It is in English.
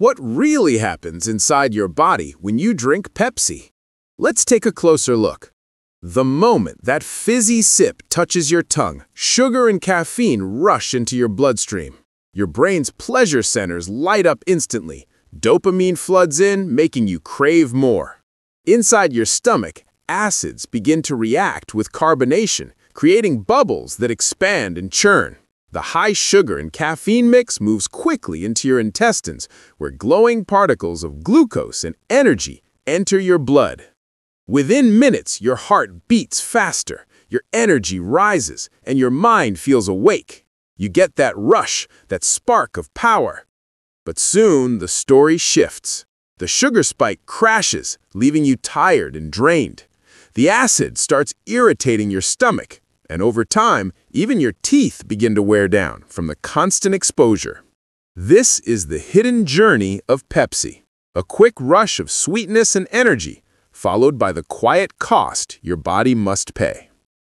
What really happens inside your body when you drink Pepsi? Let's take a closer look. The moment that fizzy sip touches your tongue, sugar and caffeine rush into your bloodstream. Your brain's pleasure centers light up instantly. Dopamine floods in, making you crave more. Inside your stomach, acids begin to react with carbonation, creating bubbles that expand and churn. The high sugar and caffeine mix moves quickly into your intestines, where glowing particles of glucose and energy enter your blood. Within minutes, your heart beats faster, your energy rises, and your mind feels awake. You get that rush, that spark of power. But soon, the story shifts. The sugar spike crashes, leaving you tired and drained. The acid starts irritating your stomach, and over time, even your teeth begin to wear down from the constant exposure. This is the hidden journey of Pepsi, a quick rush of sweetness and energy, followed by the quiet cost your body must pay.